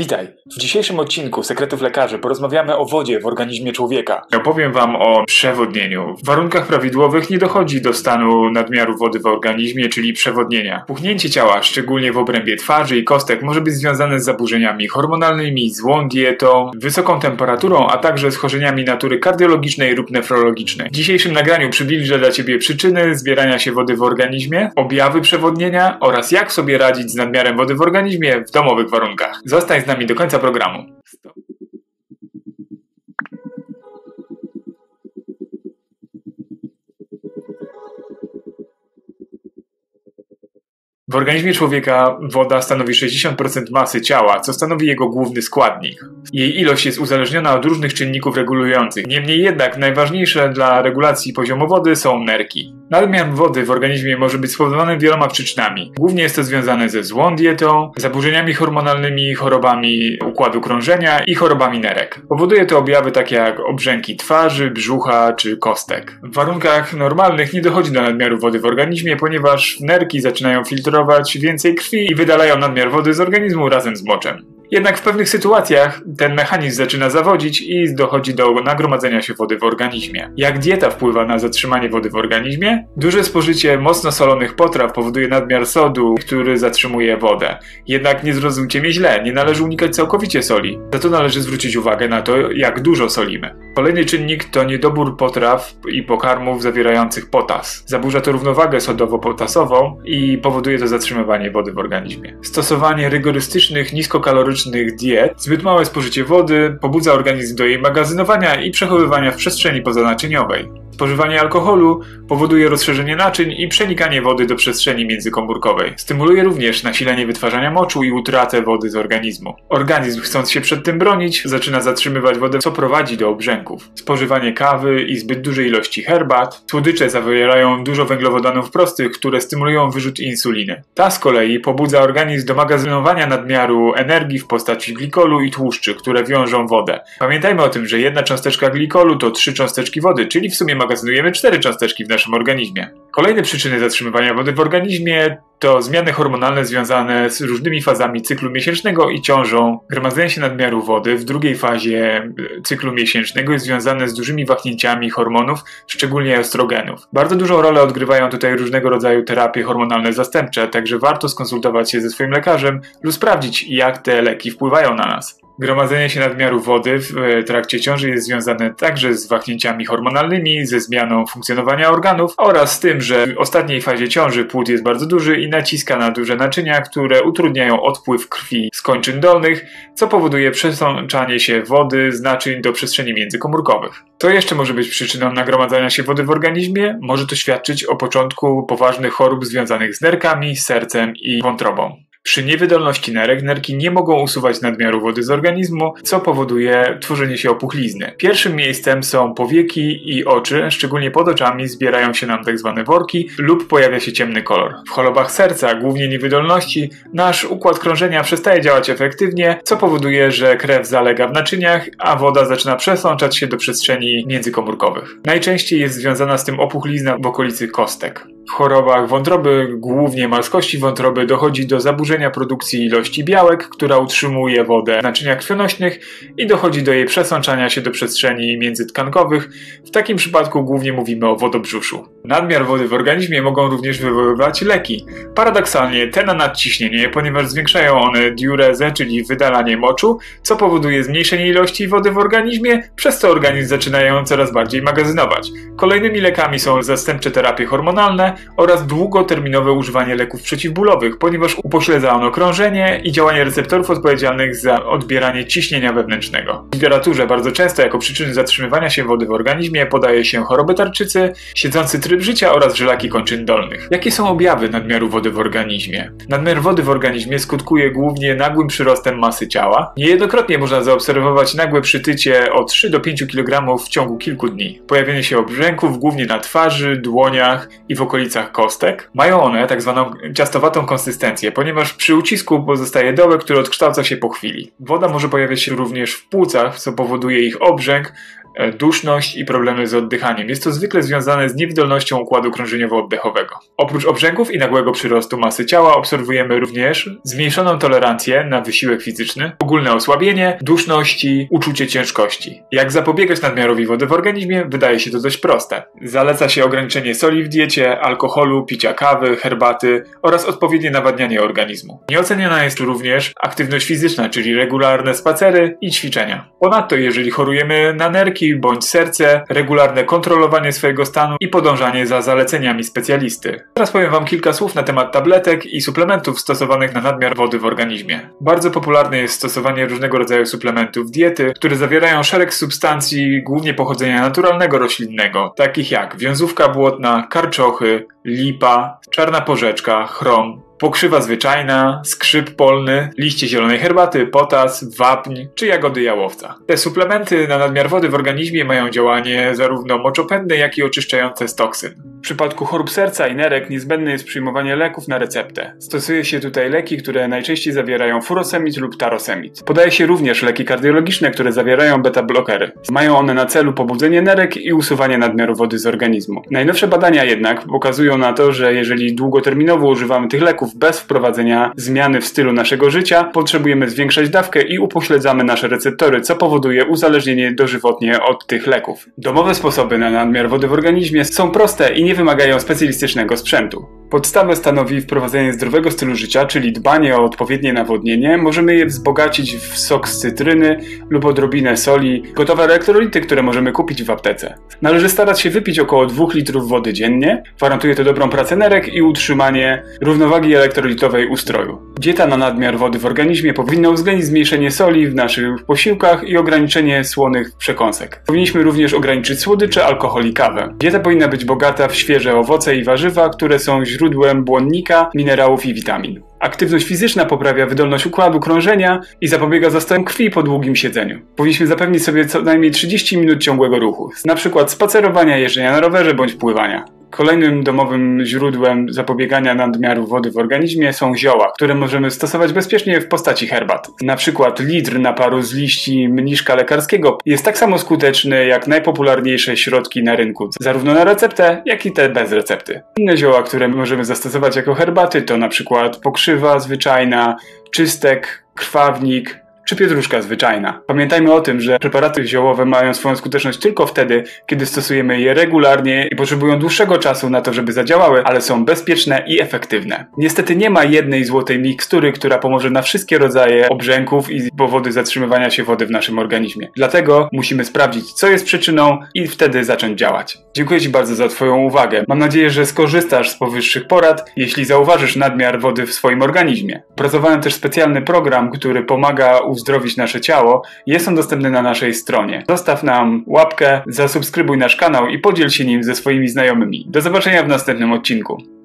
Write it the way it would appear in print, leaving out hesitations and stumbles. Witaj! W dzisiejszym odcinku Sekretów Lekarzy porozmawiamy o wodzie w organizmie człowieka. Opowiem Wam o przewodnieniu. W warunkach prawidłowych nie dochodzi do stanu nadmiaru wody w organizmie, czyli przewodnienia. Puchnięcie ciała, szczególnie w obrębie twarzy i kostek, może być związane z zaburzeniami hormonalnymi, złą dietą, wysoką temperaturą, a także schorzeniami natury kardiologicznej lub nefrologicznej. W dzisiejszym nagraniu przybliżę dla Ciebie przyczyny zbierania się wody w organizmie, objawy przewodnienia oraz jak sobie radzić z nadmiarem wody w organizmie w domowych warunkach. Zostań z nami do końca programu. Stop. W organizmie człowieka woda stanowi 60% masy ciała, co stanowi jego główny składnik. Jej ilość jest uzależniona od różnych czynników regulujących. Niemniej jednak najważniejsze dla regulacji poziomu wody są nerki. Nadmiar wody w organizmie może być spowodowany wieloma przyczynami. Głównie jest to związane ze złą dietą, zaburzeniami hormonalnymi, chorobami układu krążenia i chorobami nerek. Powoduje to objawy takie jak obrzęki twarzy, brzucha czy kostek. W warunkach normalnych nie dochodzi do nadmiaru wody w organizmie, ponieważ nerki zaczynają filtrować więcej krwi i wydalają nadmiar wody z organizmu razem z moczem. Jednak w pewnych sytuacjach ten mechanizm zaczyna zawodzić i dochodzi do nagromadzenia się wody w organizmie. Jak dieta wpływa na zatrzymanie wody w organizmie? Duże spożycie mocno solonych potraw powoduje nadmiar sodu, który zatrzymuje wodę. Jednak nie zrozumcie mnie źle, nie należy unikać całkowicie soli. Za to należy zwrócić uwagę na to, jak dużo solimy. Kolejny czynnik to niedobór potraw i pokarmów zawierających potas. Zaburza to równowagę sodowo-potasową i powoduje to zatrzymywanie wody w organizmie. Stosowanie rygorystycznych, niskokalorycznych diet, zbyt małe spożycie wody pobudza organizm do jej magazynowania i przechowywania w przestrzeni pozanaczyniowej. Spożywanie alkoholu powoduje rozszerzenie naczyń i przenikanie wody do przestrzeni międzykomórkowej. Stymuluje również nasilenie wytwarzania moczu i utratę wody z organizmu. Organizm, chcąc się przed tym bronić, zaczyna zatrzymywać wodę, co prowadzi do obrzęków. Spożywanie kawy i zbyt dużej ilości herbat. Słodycze zawierają dużo węglowodanów prostych, które stymulują wyrzut insuliny. Ta z kolei pobudza organizm do magazynowania nadmiaru energii w postaci glikolu i tłuszczy, które wiążą wodę. Pamiętajmy o tym, że 1 cząsteczka glikolu to 3 cząsteczki wody, czyli w sumie magazynujemy 4 cząsteczki w naszym organizmie. Kolejne przyczyny zatrzymywania wody w organizmie to zmiany hormonalne związane z różnymi fazami cyklu miesięcznego i ciążą. Gromadzenie się nadmiaru wody w drugiej fazie cyklu miesięcznego jest związane z dużymi wahnięciami hormonów, szczególnie estrogenów. Bardzo dużą rolę odgrywają tutaj różnego rodzaju terapie hormonalne zastępcze, także warto skonsultować się ze swoim lekarzem lub sprawdzić, jak te leki wpływają na nas. Gromadzenie się nadmiaru wody w trakcie ciąży jest związane także z wahnięciami hormonalnymi, ze zmianą funkcjonowania organów oraz z tym, że w ostatniej fazie ciąży płód jest bardzo duży i naciska na duże naczynia, które utrudniają odpływ krwi z kończyn dolnych, co powoduje przesączanie się wody z naczyń do przestrzeni międzykomórkowych. To jeszcze może być przyczyną nagromadzania się wody w organizmie, może to świadczyć o początku poważnych chorób związanych z nerkami, sercem i wątrobą. Przy niewydolności nerek, nerki nie mogą usuwać nadmiaru wody z organizmu, co powoduje tworzenie się opuchlizny. Pierwszym miejscem są powieki i oczy, szczególnie pod oczami zbierają się nam tzw. worki lub pojawia się ciemny kolor. W chorobach serca, głównie niewydolności, nasz układ krążenia przestaje działać efektywnie, co powoduje, że krew zalega w naczyniach, a woda zaczyna przesączać się do przestrzeni międzykomórkowych. Najczęściej jest związana z tym opuchlizna w okolicy kostek. W chorobach wątroby, głównie marskości wątroby, dochodzi do zaburzenia produkcji ilości białek, która utrzymuje wodę w naczyniach krwionośnych i dochodzi do jej przesączania się do przestrzeni międzytkankowych. W takim przypadku głównie mówimy o wodobrzuszu. Nadmiar wody w organizmie mogą również wywoływać leki. Paradoksalnie te na nadciśnienie, ponieważ zwiększają one diurezę, czyli wydalanie moczu, co powoduje zmniejszenie ilości wody w organizmie, przez co organizm zaczyna ją coraz bardziej magazynować. Kolejnymi lekami są zastępcze terapie hormonalne oraz długoterminowe używanie leków przeciwbólowych, ponieważ upośledza ono krążenie i działanie receptorów odpowiedzialnych za odbieranie ciśnienia wewnętrznego. W literaturze bardzo często jako przyczyny zatrzymywania się wody w organizmie podaje się choroby tarczycy, siedzący tryb życia oraz żylaki kończyn dolnych. Jakie są objawy nadmiaru wody w organizmie? Nadmiar wody w organizmie skutkuje głównie nagłym przyrostem masy ciała. Niejednokrotnie można zaobserwować nagłe przytycie od 3 do 5 kg w ciągu kilku dni. Pojawienie się obrzęków głównie na twarzy, dłoniach i w okolicach kostek. Mają one tak zwaną ciastowatą konsystencję, ponieważ przy ucisku pozostaje dołek, który odkształca się po chwili. Woda może pojawiać się również w płucach, co powoduje ich obrzęk, duszność i problemy z oddychaniem. Jest to zwykle związane z niewydolnością układu krążeniowo-oddechowego. Oprócz obrzęków i nagłego przyrostu masy ciała obserwujemy również zmniejszoną tolerancję na wysiłek fizyczny, ogólne osłabienie, duszności, uczucie ciężkości. Jak zapobiegać nadmiarowi wody w organizmie? Wydaje się to dość proste. Zaleca się ograniczenie soli w diecie, alkoholu, picia kawy, herbaty oraz odpowiednie nawadnianie organizmu. Nieoceniana jest również aktywność fizyczna, czyli regularne spacery i ćwiczenia. Ponadto, jeżeli chorujemy na nerki bądź serce, regularne kontrolowanie swojego stanu i podążanie za zaleceniami specjalisty. Teraz powiem wam kilka słów na temat tabletek i suplementów stosowanych na nadmiar wody w organizmie. Bardzo popularne jest stosowanie różnego rodzaju suplementów diety, które zawierają szereg substancji głównie pochodzenia naturalnego roślinnego, takich jak wiązówka błotna, karczochy, lipa, czarna porzeczka, chrom, pokrzywa zwyczajna, skrzyp polny, liście zielonej herbaty, potas, wapń czy jagody jałowca. Te suplementy na nadmiar wody w organizmie mają działanie zarówno moczopędne, jak i oczyszczające z toksyn. W przypadku chorób serca i nerek niezbędne jest przyjmowanie leków na receptę. Stosuje się tutaj leki, które najczęściej zawierają furosemid lub tarosemid. Podaje się również leki kardiologiczne, które zawierają beta-blokery. Mają one na celu pobudzenie nerek i usuwanie nadmiaru wody z organizmu. Najnowsze badania jednak pokazują na to, że jeżeli długoterminowo używamy tych leków bez wprowadzenia zmiany w stylu naszego życia, potrzebujemy zwiększać dawkę i upośledzamy nasze receptory, co powoduje uzależnienie dożywotnie od tych leków. Domowe sposoby na nadmiar wody w organizmie są proste i nie wymagają specjalistycznego sprzętu. Podstawę stanowi wprowadzenie zdrowego stylu życia, czyli dbanie o odpowiednie nawodnienie. Możemy je wzbogacić w sok z cytryny lub odrobinę soli, gotowe elektrolity, które możemy kupić w aptece. Należy starać się wypić około 2 litrów wody dziennie. Gwarantuje to dobrą pracę nerek i utrzymanie równowagi elektrolitowej ustroju. Dieta na nadmiar wody w organizmie powinna uwzględnić zmniejszenie soli w naszych posiłkach i ograniczenie słonych przekąsek. Powinniśmy również ograniczyć słodycze, alkohol i kawę. Dieta powinna być bogata w świeże owoce i warzywa, które są źródłem błonnika, minerałów i witamin. Aktywność fizyczna poprawia wydolność układu krążenia i zapobiega zastojom krwi po długim siedzeniu. Powinniśmy zapewnić sobie co najmniej 30 minut ciągłego ruchu, np. spacerowania, jeżdżenia na rowerze bądź pływania. Kolejnym domowym źródłem zapobiegania nadmiaru wody w organizmie są zioła, które możemy stosować bezpiecznie w postaci herbat. Na przykład litr naparu z liści mniszka lekarskiego jest tak samo skuteczny jak najpopularniejsze środki na rynku, zarówno na receptę, jak i te bez recepty. Inne zioła, które możemy zastosować jako herbaty, to na przykład pokrzywa zwyczajna, czystek, krwawnik czy pietruszka zwyczajna. Pamiętajmy o tym, że preparaty ziołowe mają swoją skuteczność tylko wtedy, kiedy stosujemy je regularnie i potrzebują dłuższego czasu na to, żeby zadziałały, ale są bezpieczne i efektywne. Niestety nie ma jednej złotej mikstury, która pomoże na wszystkie rodzaje obrzęków i powody zatrzymywania się wody w naszym organizmie. Dlatego musimy sprawdzić, co jest przyczyną i wtedy zacząć działać. Dziękuję Ci bardzo za Twoją uwagę. Mam nadzieję, że skorzystasz z powyższych porad, jeśli zauważysz nadmiar wody w swoim organizmie. Opracowałem też specjalny program, który pomaga uzdrowić nasze ciało. Jest on dostępny na naszej stronie. Zostaw nam łapkę, zasubskrybuj nasz kanał i podziel się nim ze swoimi znajomymi. Do zobaczenia w następnym odcinku.